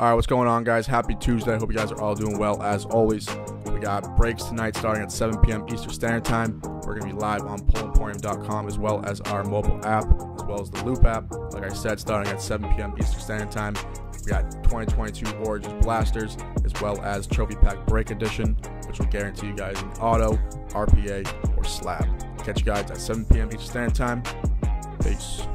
All right, what's going on, guys? Happy Tuesday. I hope you guys are all doing well. As always, we got breaks tonight starting at 7 p.m. Eastern Standard Time. We're going to be live on pullemporium.com as well as our mobile app, as well as the Loop app. Like I said, starting at 7 p.m. Eastern Standard Time, we got 2022 Origins Blasters, as well as Trophy Pack Break Edition, which will guarantee you guys an auto, RPA, or slab. Catch you guys at 7 p.m. Eastern Standard Time. Peace.